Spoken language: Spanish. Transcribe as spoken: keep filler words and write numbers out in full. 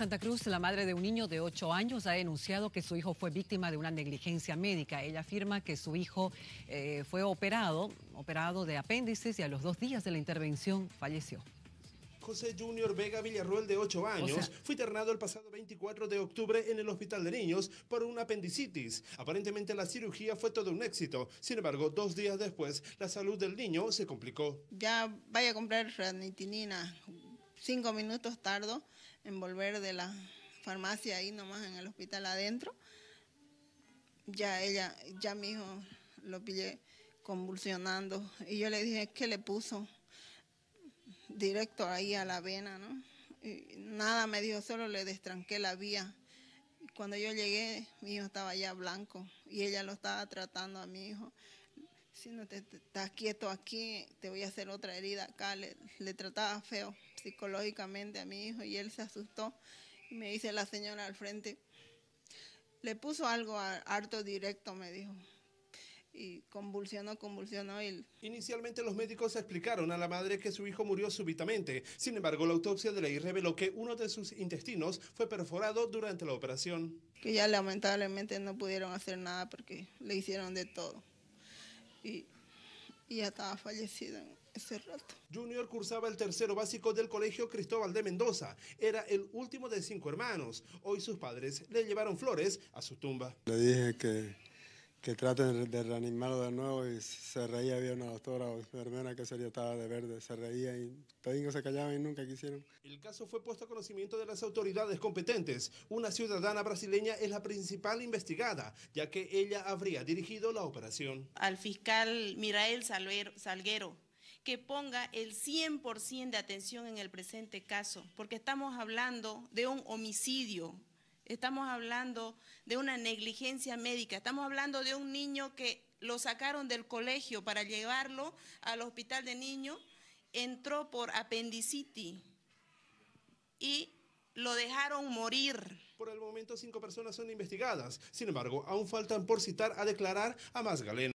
Santa Cruz, la madre de un niño de ocho años ha denunciado que su hijo fue víctima de una negligencia médica. Ella afirma que su hijo eh, fue operado, operado de apéndices y a los dos días de la intervención falleció. José Junior Vega Villarruel, de ocho años, o sea, fue internado el pasado veinticuatro de octubre en el Hospital de Niños por una apendicitis. Aparentemente la cirugía fue todo un éxito. Sin embargo, dos días después, la salud del niño se complicó. Ya vaya a comprar ranitidina. Cinco minutos tardo en volver de la farmacia ahí nomás en el hospital adentro. Ya ella, ya mi hijo lo pillé convulsionando. Y yo le dije, ¿qué le puso? Directo ahí a la vena, ¿no? Y nada me dijo, solo le destranqué la vía. Cuando yo llegué, mi hijo estaba ya blanco y ella lo estaba tratando a mi hijo. Si no te, te estás quieto aquí, te voy a hacer otra herida acá. Le, le trataba feo psicológicamente a mi hijo y él se asustó. Y me dice la señora al frente, le puso algo a, harto directo, me dijo. Y convulsionó, convulsionó. Y... Inicialmente los médicos explicaron a la madre que su hijo murió súbitamente. Sin embargo, la autopsia de ley reveló que uno de sus intestinos fue perforado durante la operación. Que ya lamentablemente no pudieron hacer nada porque le hicieron de todo. Y, y ya estaba fallecido en ese rato. Junior cursaba el tercero básico del colegio Cristóbal de Mendoza. Era el último de cinco hermanos. Hoy sus padres le llevaron flores a su tumba. Le dije que... que traten de reanimarlo de nuevo y se reía, había una doctora o enfermera que sería estaba de verde, se reía y todavía se callaban y nunca quisieron. El caso fue puesto a conocimiento de las autoridades competentes. Una ciudadana brasileña es la principal investigada, ya que ella habría dirigido la operación. Al fiscal Mirael Salguero, que ponga el cien por ciento de atención en el presente caso, porque estamos hablando de un homicidio. Estamos hablando de una negligencia médica, estamos hablando de un niño que lo sacaron del colegio para llevarlo al hospital de niños, entró por apendicitis y lo dejaron morir. Por el momento cinco personas son investigadas, sin embargo, aún faltan por citar a declarar a más galenos.